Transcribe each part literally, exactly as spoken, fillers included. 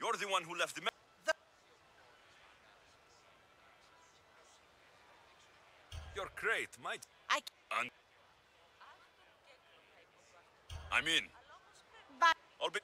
You're the one who left the... the You're great, mate. I... And I'm in. But... I'll be...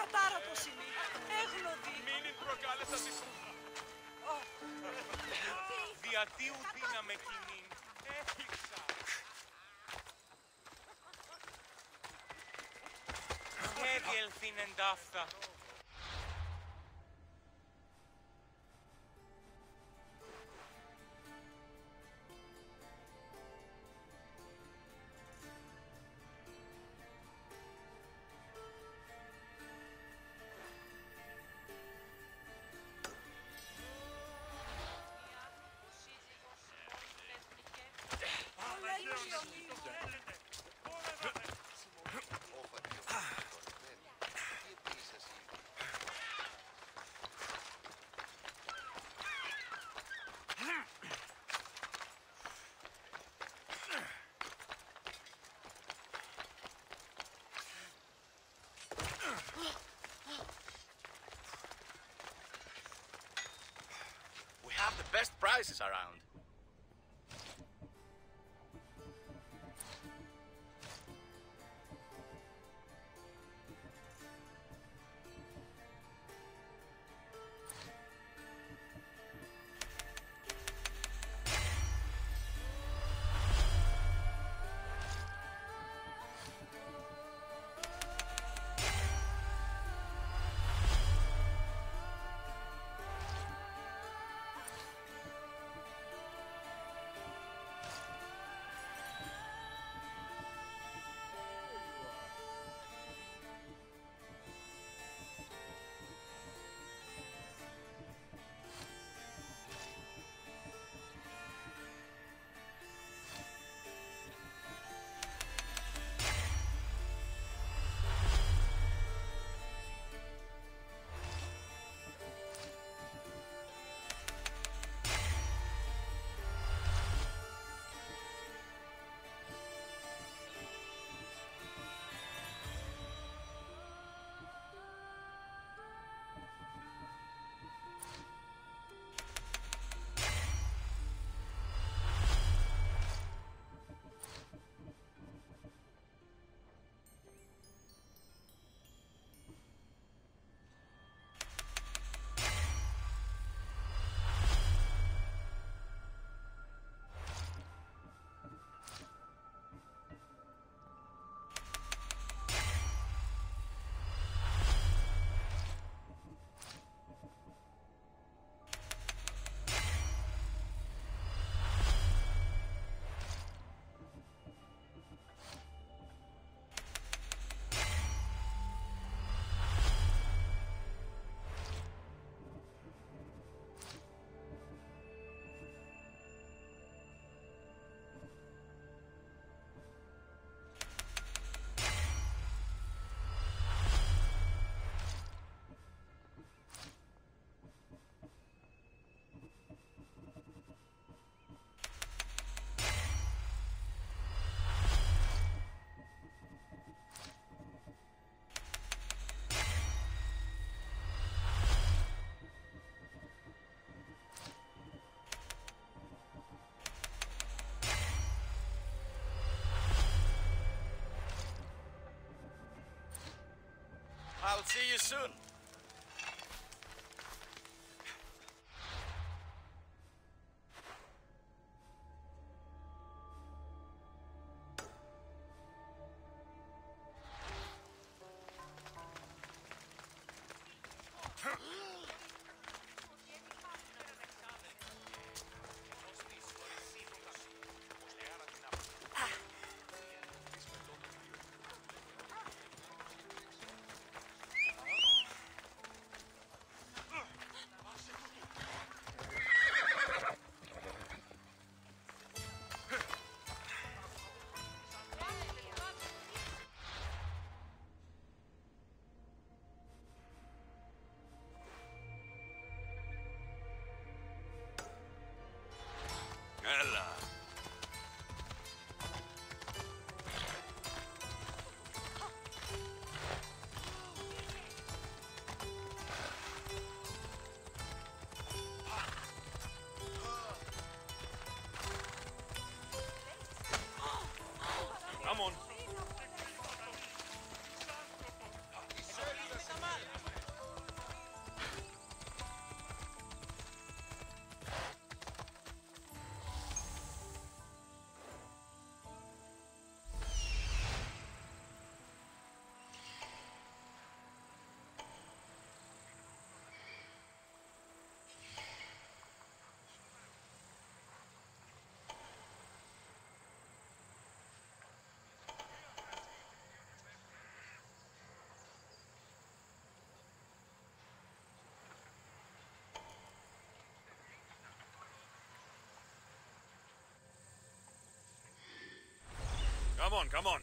Κατάρατος είναι, έγνωδη. Μείνει προκάλεστα τη σούχα. Διατίου δύναμε κοινή. Έφυξα. Έδιελθήν εντάφτα. All best prices around. I'll see you soon. Come on. Come on, come on.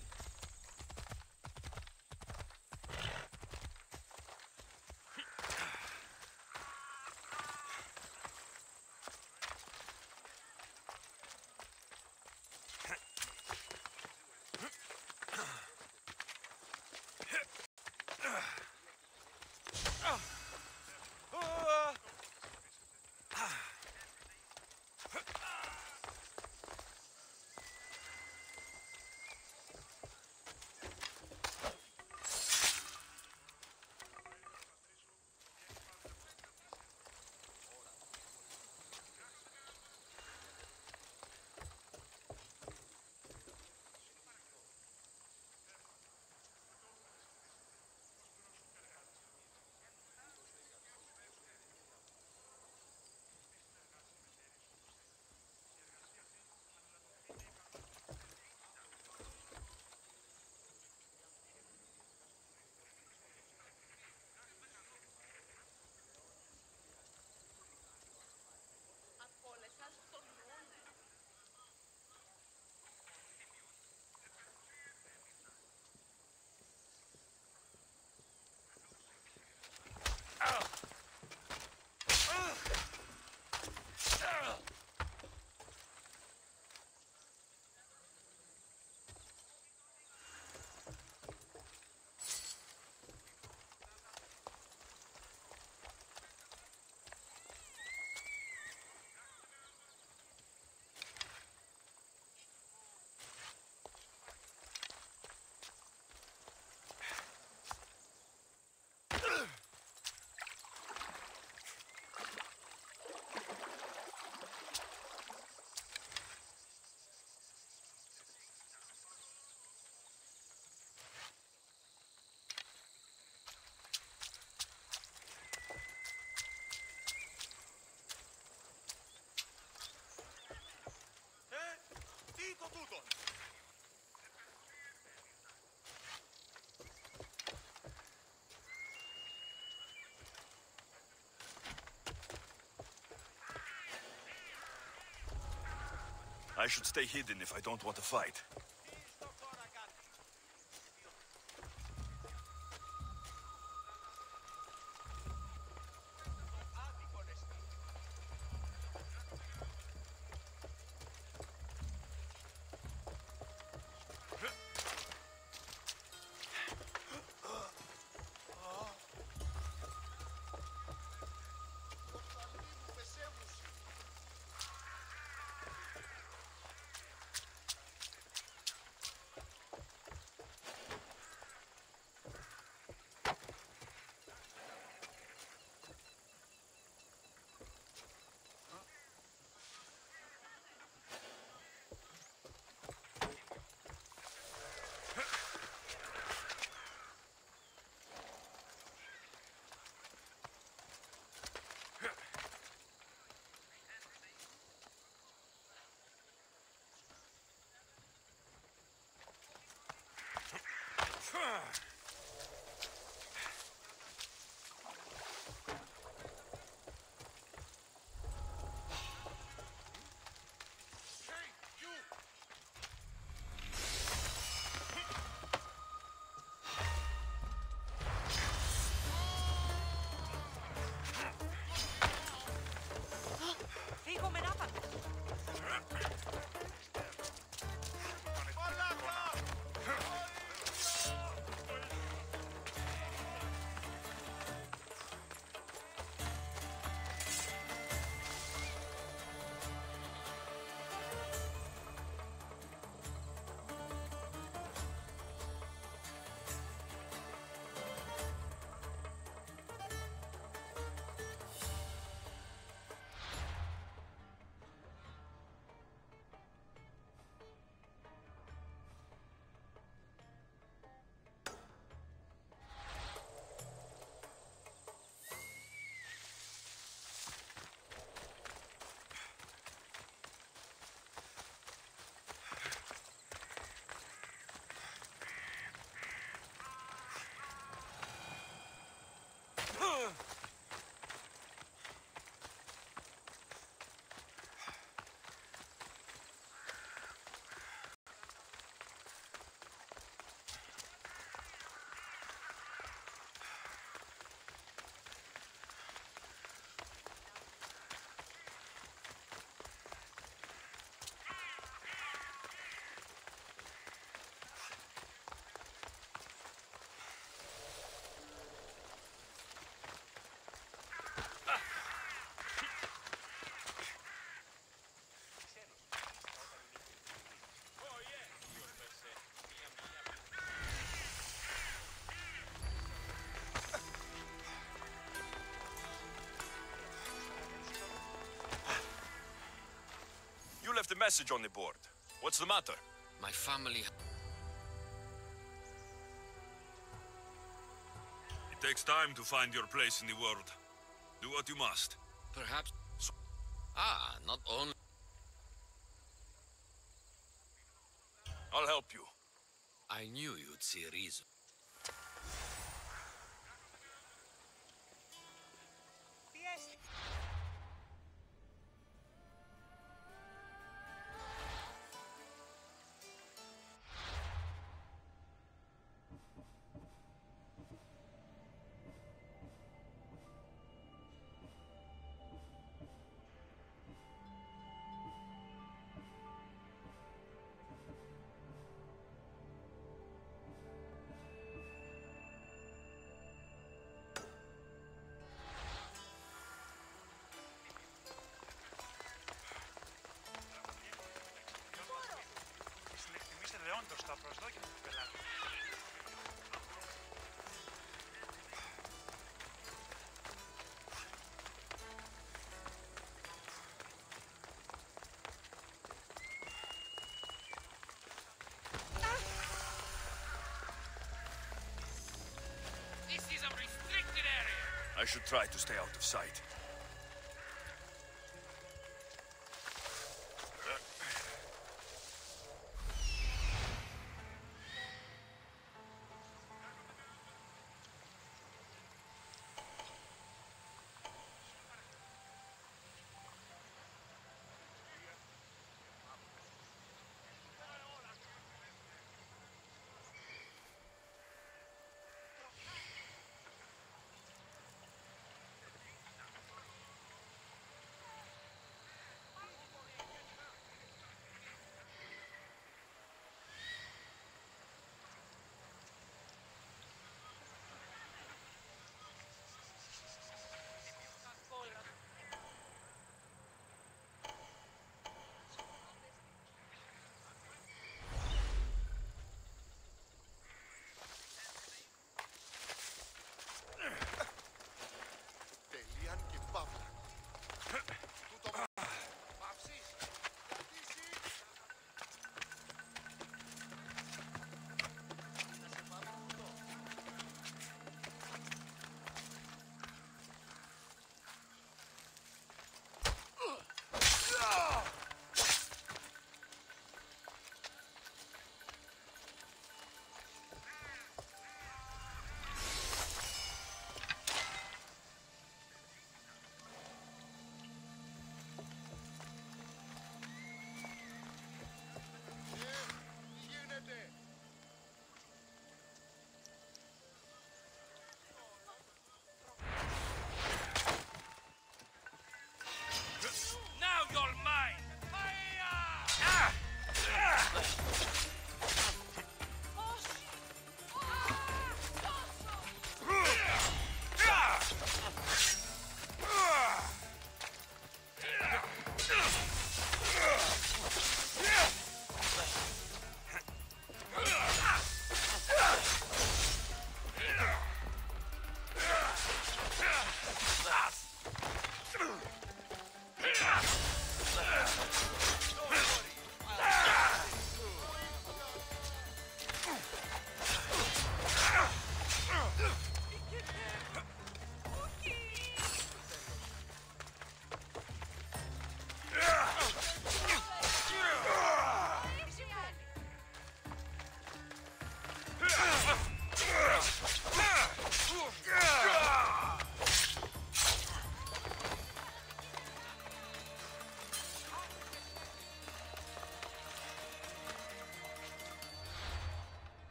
I should stay hidden if I don't want to fight. Left a message on the board. What's the matter? My family... It takes time to find your place in the world. Do what you must. Perhaps... So ah, not only... I'll help you. I knew you'd see a reason. This is a restricted area. I should try to stay out of sight.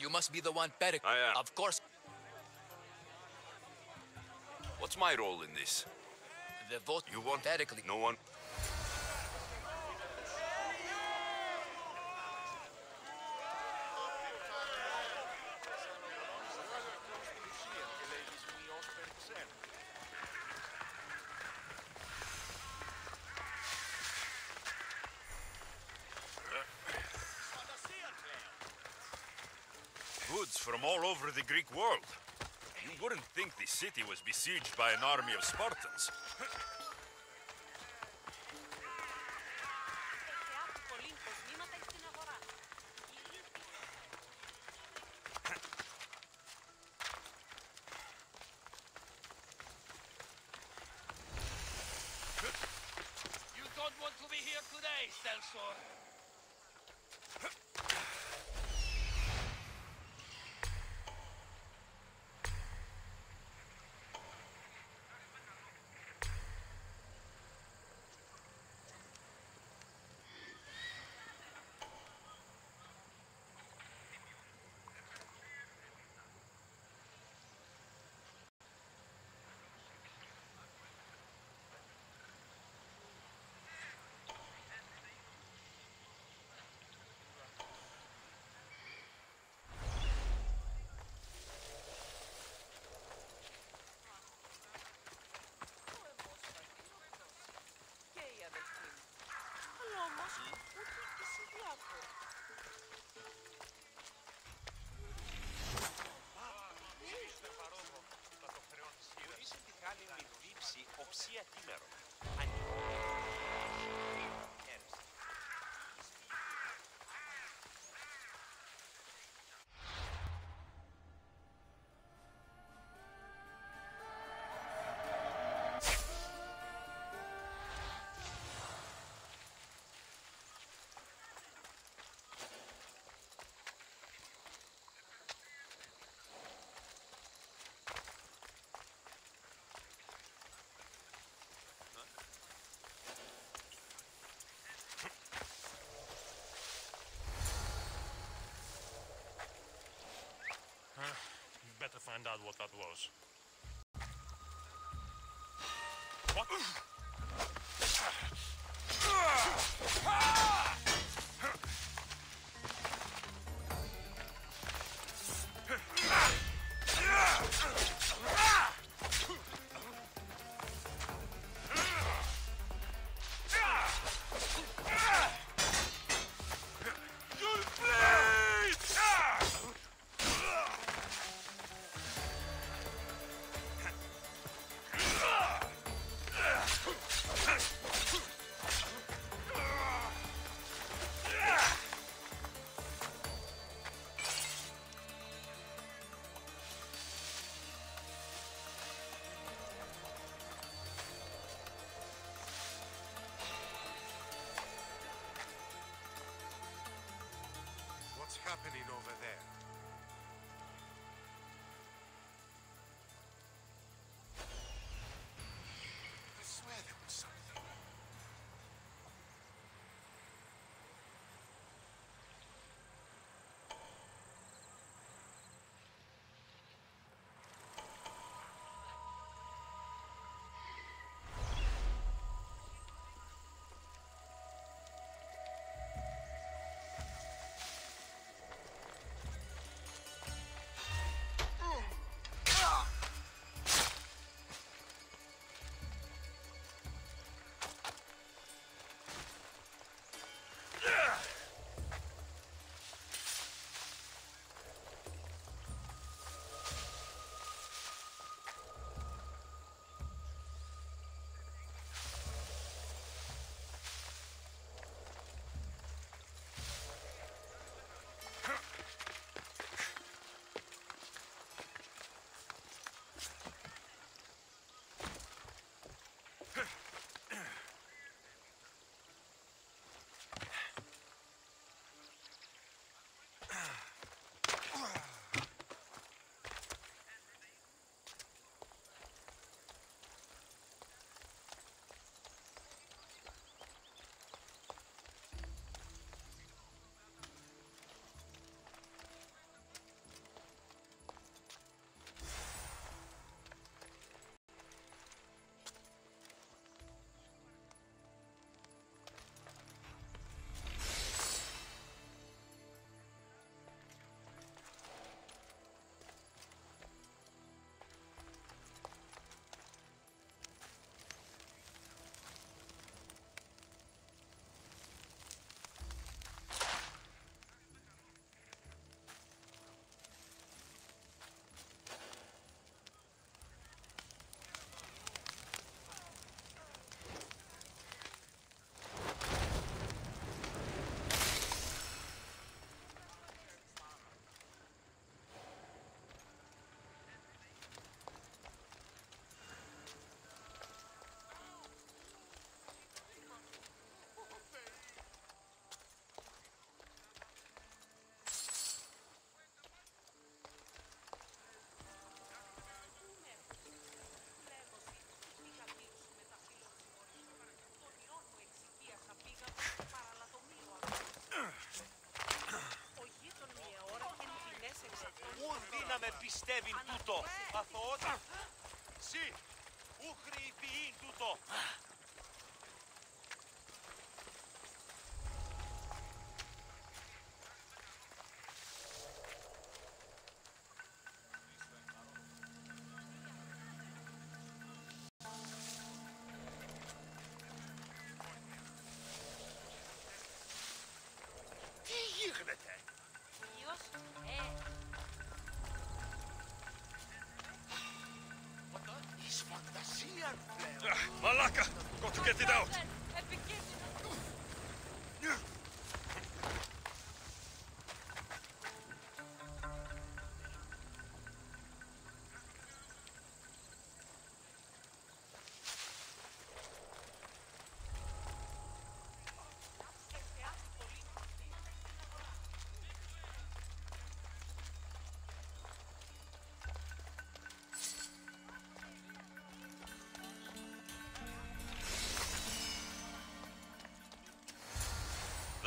You must be the one, Pericles. I am. Of course. What's my role in this? The vote. You want Pericles. No one. From all over the Greek world. You wouldn't think the city was besieged by an army of Spartans. You don't want to be here today, Stelzor. To find out what that was. What? Happening over there. I swear there was something. Εύην τούτο, αθωότα, σι, ούχρη ποιήν τούτο. Malaka, got to get it out.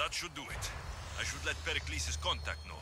That should do it. I should let Pericles' contact know.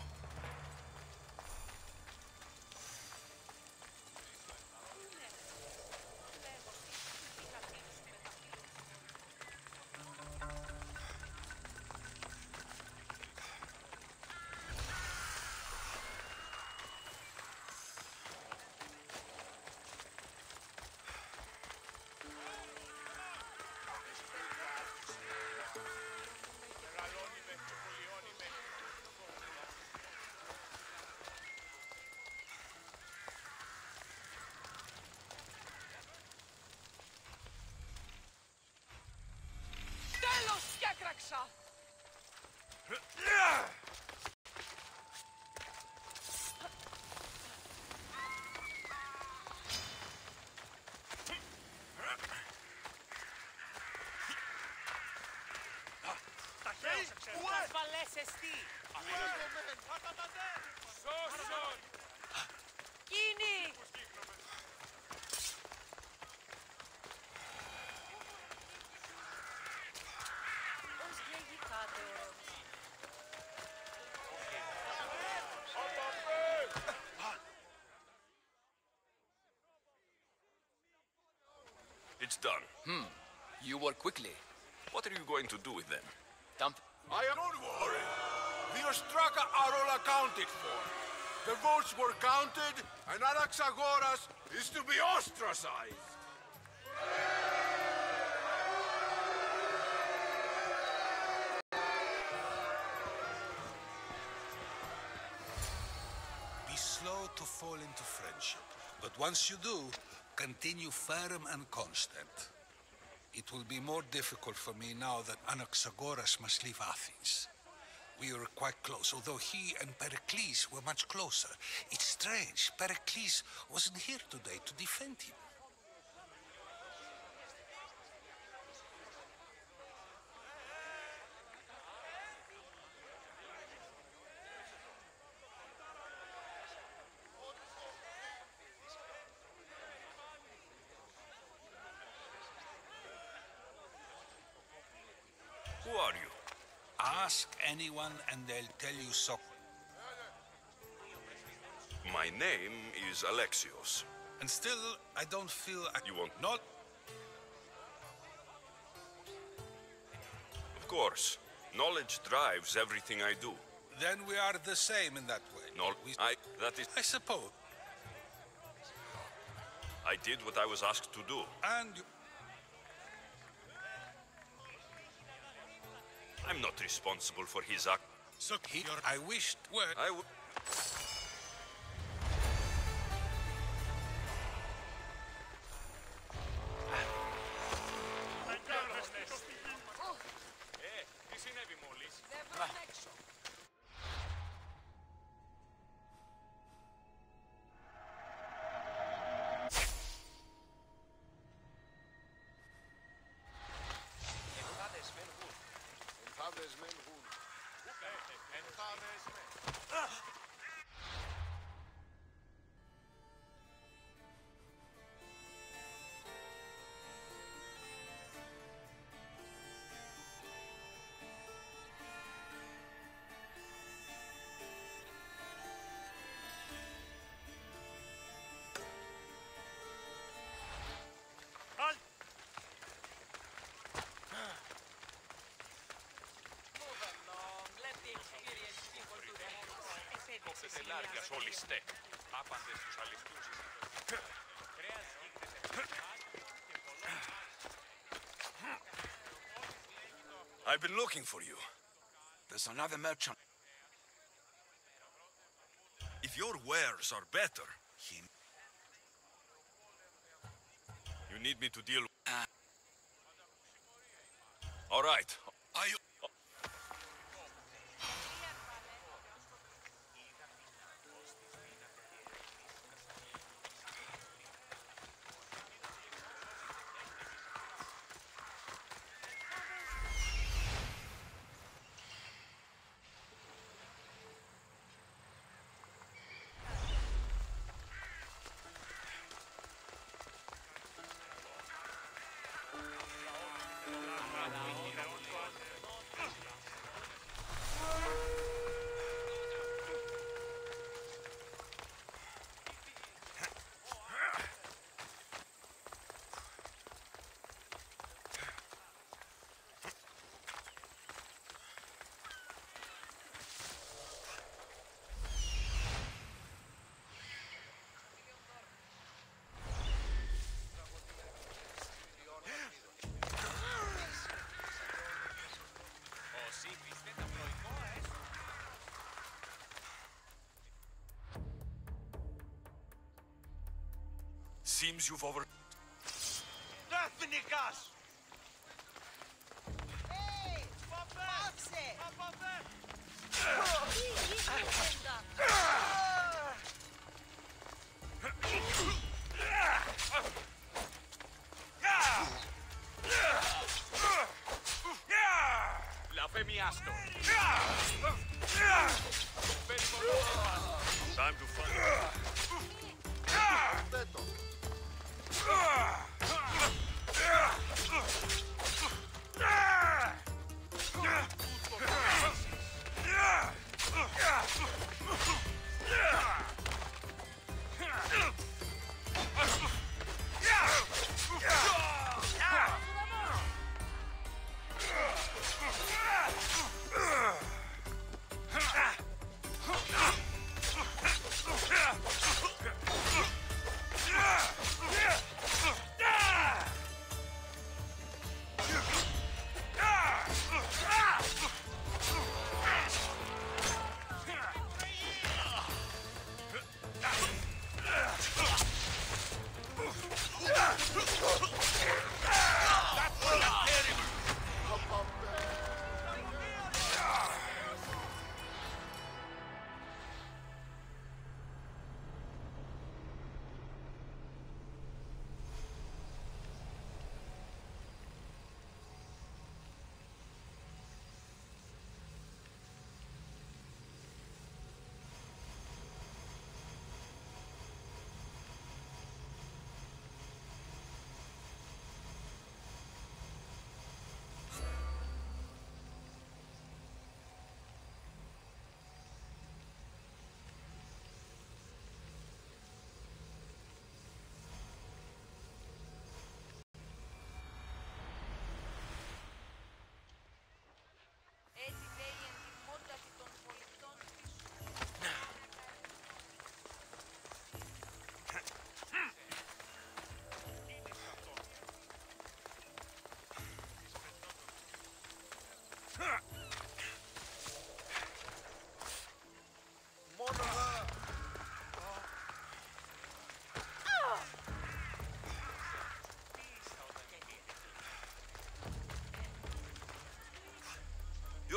It's done. Hmm. You work quickly. What are you going to do with them? Dump. I am not worried. The Ostraka are all accounted for. The votes were counted, and Anaxagoras is to be ostracized. Be slow to fall into friendship, but once you do, continue firm and constant. It will be more difficult for me now that Anaxagoras must leave Athens. We were quite close, although he and Pericles were much closer. It's strange, Pericles wasn't here today to defend him. Ask anyone and they'll tell you so. My name is Alexios. And still, I don't feel I... You won't not? Of course. Knowledge drives everything I do. Then we are the same in that way. No, we... I... That is... I suppose. I did what I was asked to do. And you... I'm not responsible for his act. So he, I wished were I would. There's men who... Who can... And how there's men... διάρκειας ολιστέ. Άπαντες στους αληθούς εισαγωγές. Κρέας γίνεται σε πτυμάς και πολλών άλλων. I've been looking for you. There's another merchant. If your wares are better, he... You need me to deal with... All right. Are you... Seems you've over... Εθνικάς! Hey! Πάψε! Λαφέμιάστο! Time to fight.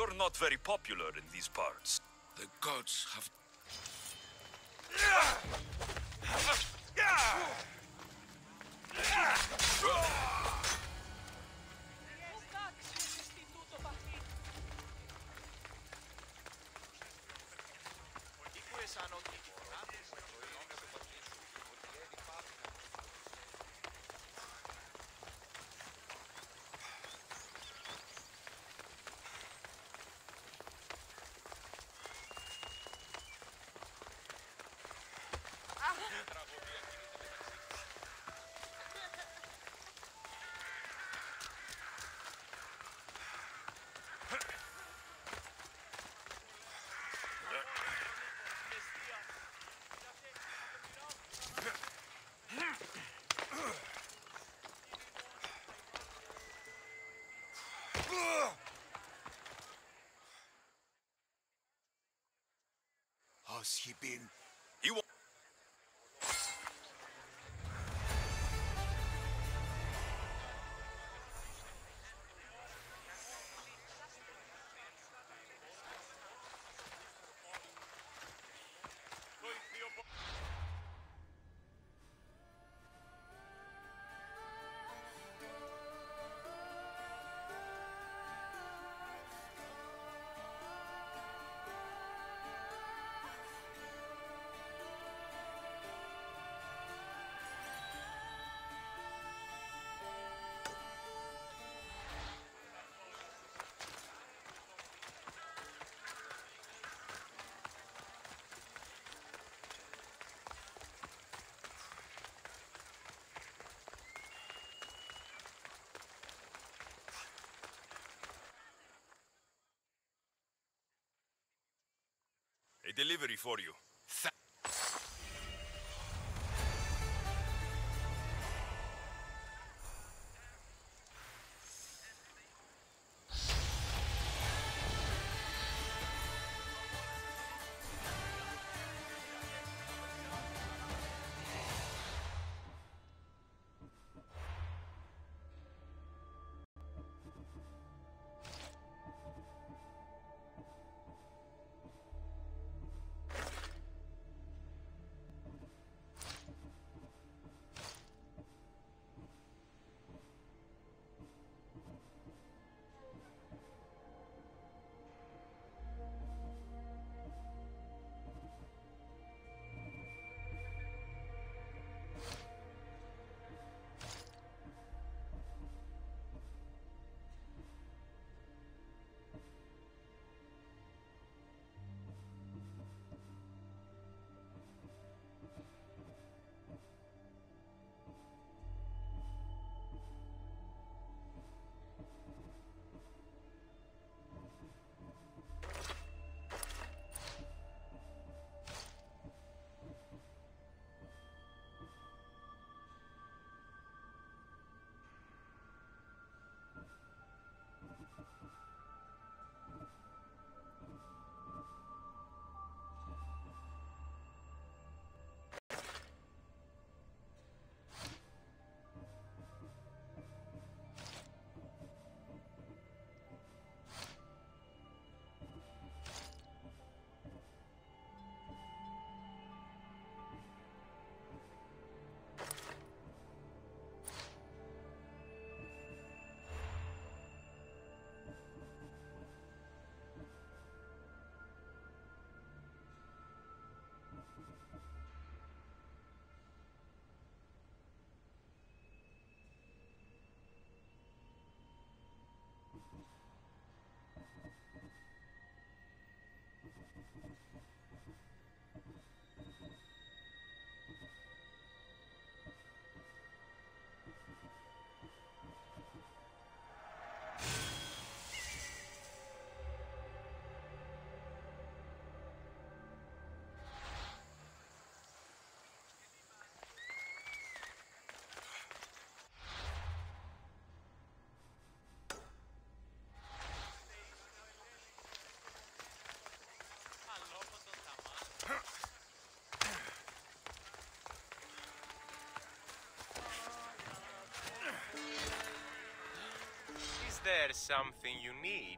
You're not very popular in these parts. The gods have... has he been? He was... A delivery for you. Th Is there something you need?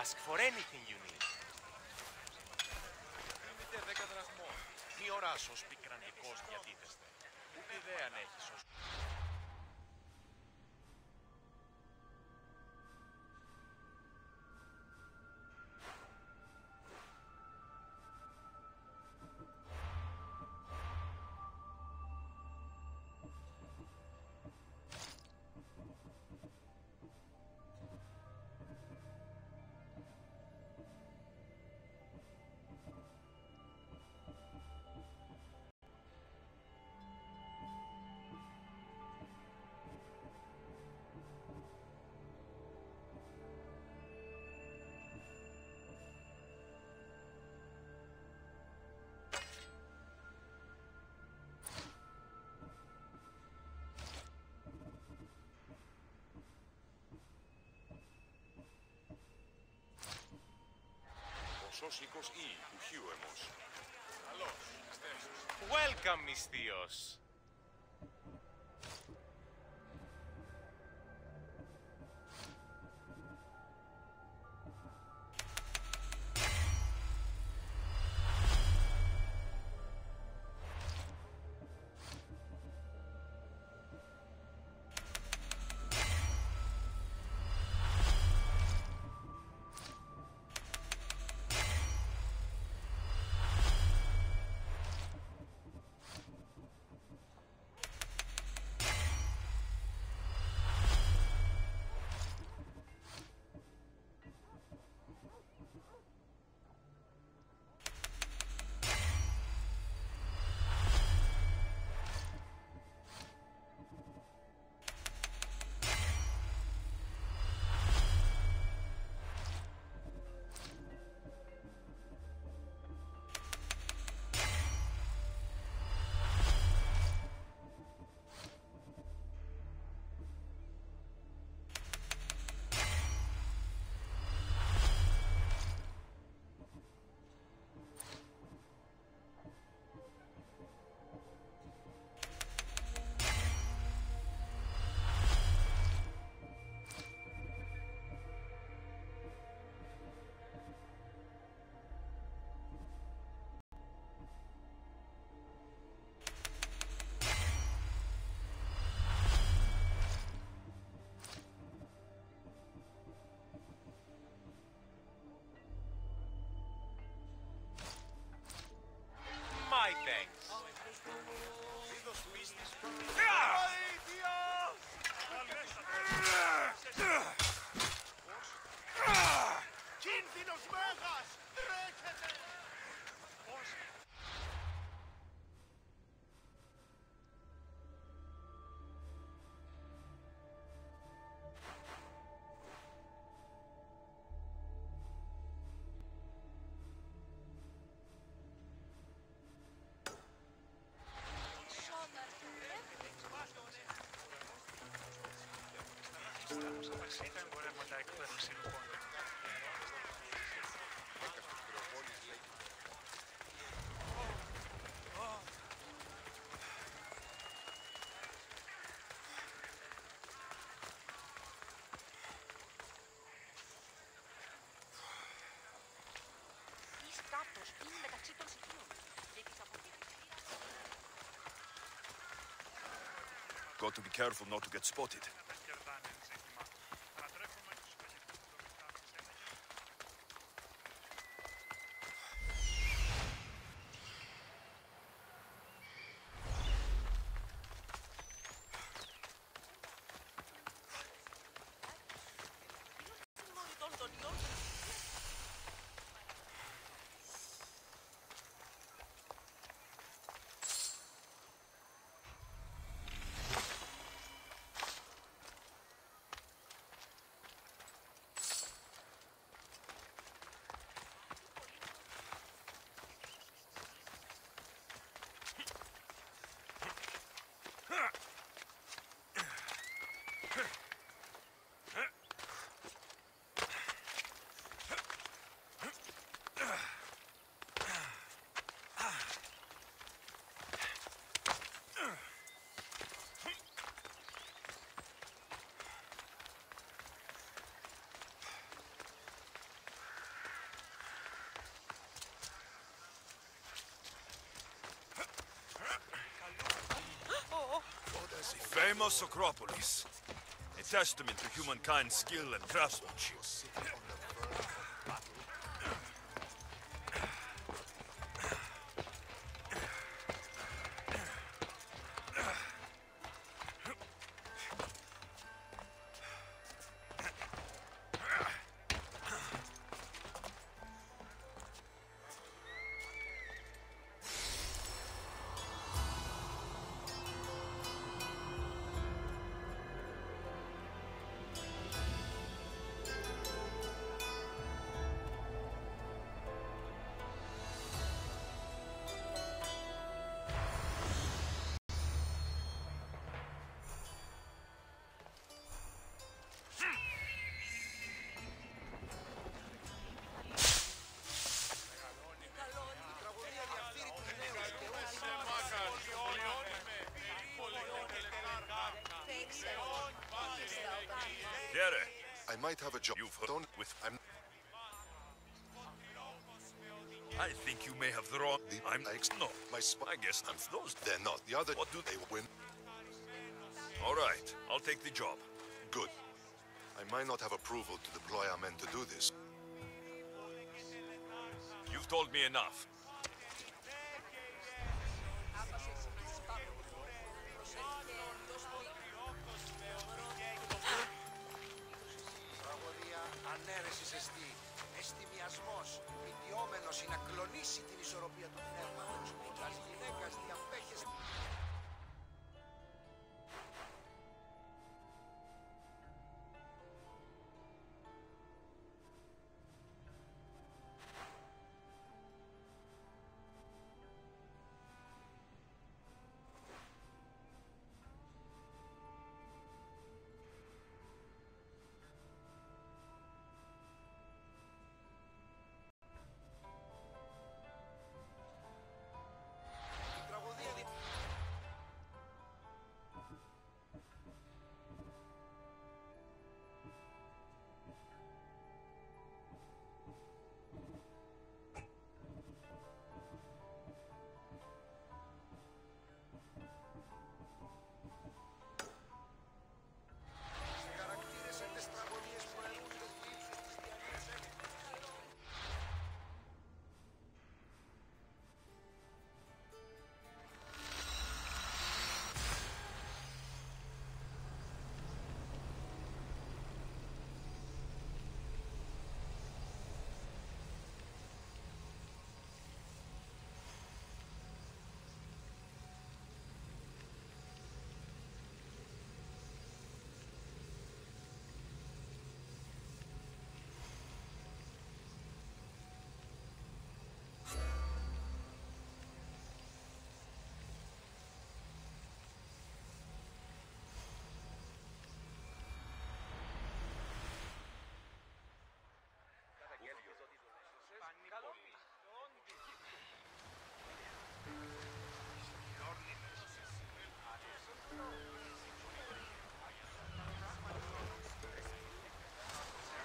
Ask for anything you need. Δίνετε δέκα δραχμών. Μη οράς ως πικραντικός διατίθεστε. Ούτε ιδέα αν έχεις ως... Σώσικος ή ουχίου εμός. Καλώς, στέσους. Welcome, Μισθίος. Ήταν εμπορεύματα εκπαίδευση λοιπόν. Ιστάτος είναι μεταξύ των συγκρίνων και της αποδεκτικής. Got to be careful not to get spotted. famous Acropolis, a testament to humankind's skill and craftsmanship. I might have a job. You've heard with. I'm I think you may have the wrong. The I'm ex no. My spy guess and those. They're not the other. What do they win? All right, I'll take the job. Good. I might not have approval to deploy our men to do this. You've told me enough.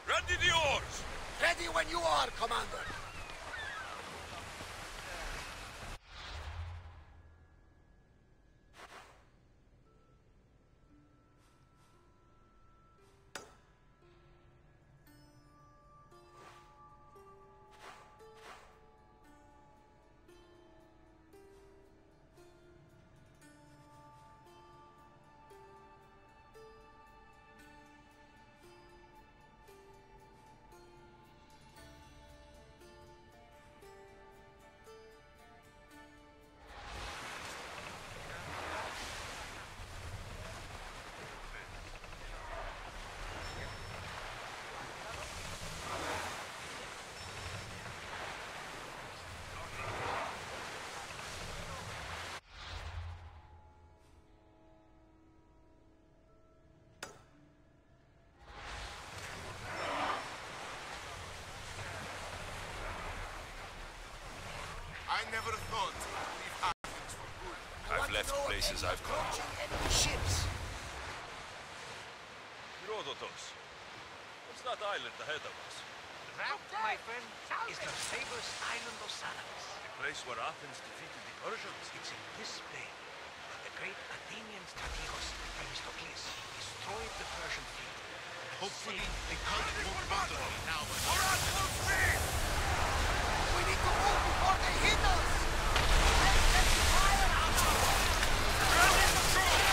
Ready the oars! Ready when you are, Commander! I never thought we'd have things for good. I've left places I've gone. Ships. Herodotos. What's that island ahead of us? That, my friend, is the famous island of Salamis. The place where Athens defeated the Persians. It's in this bay that the great Athenian strategos, Themistocles, destroyed the Persian fleet. Hopefully, they can't move battle now. All right, full speed! We need to move before they hit us! Let's get the fire out of us! Run in the shore!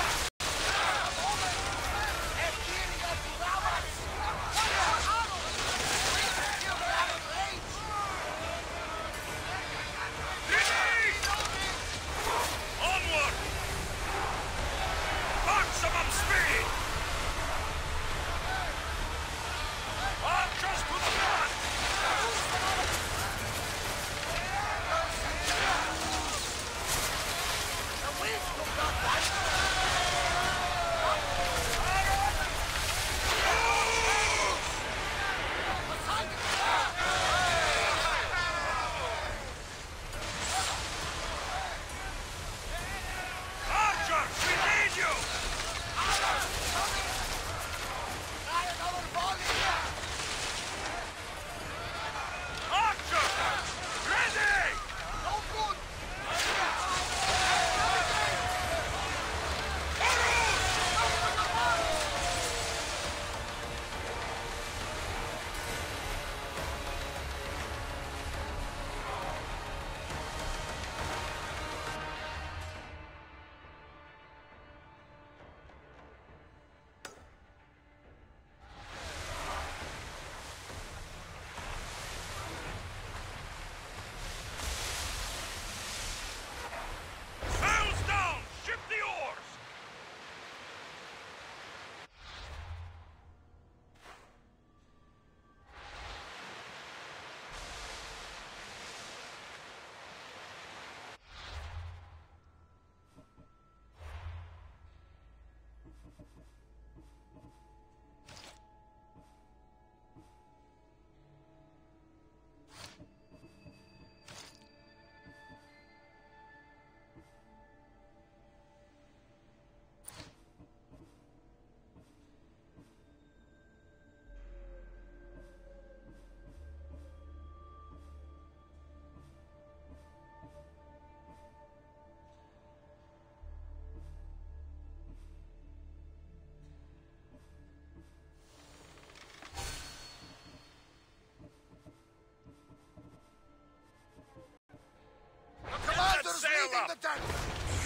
The tank.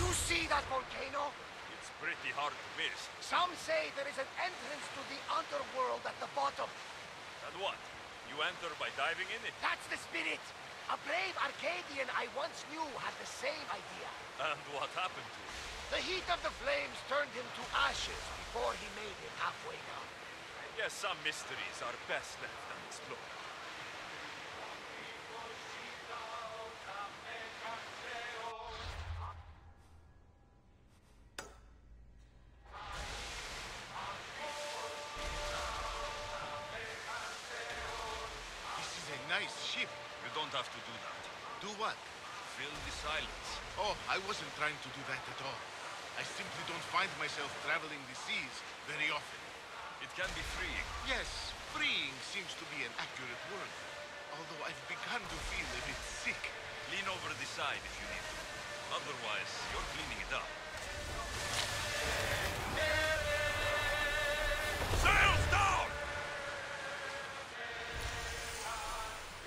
You see that volcano? It's pretty hard to miss. Some say there is an entrance to the underworld at the bottom. And what? You enter by diving in it? That's the spirit! A brave Arcadian I once knew had the same idea. And what happened to him? The heat of the flames turned him to ashes before he made it halfway down. I guess some mysteries are best left unexplored. I wasn't trying to do that at all. I simply don't find myself traveling the seas very often. It can be freeing. Yes, freeing seems to be an accurate word. Although I've begun to feel a bit sick. Lean over the side if you need to. Otherwise, you're cleaning it up. Sails down!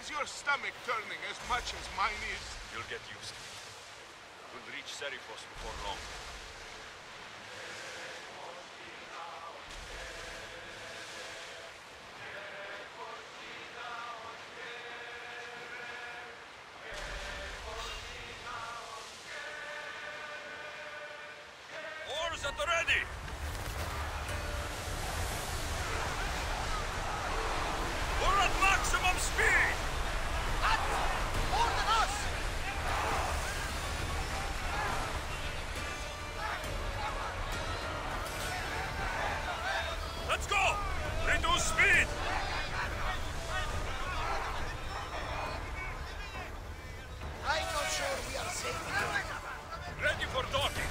Is your stomach turning as much as mine is? You'll get used to it. We'll reach Serifos before long. Oars at the ready! We're at maximum speed! That's more than us! Let's go! Reduce speed! I'm not sure we are safe now. Ready for docking!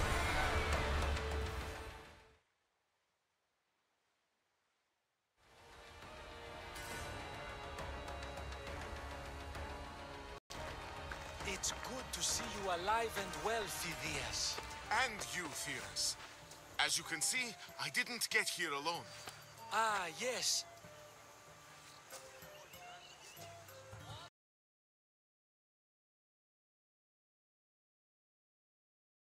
It's good to see you alive and well, Phidias. And you, Theras. As you can see, I didn't get here alone. Ah, yes.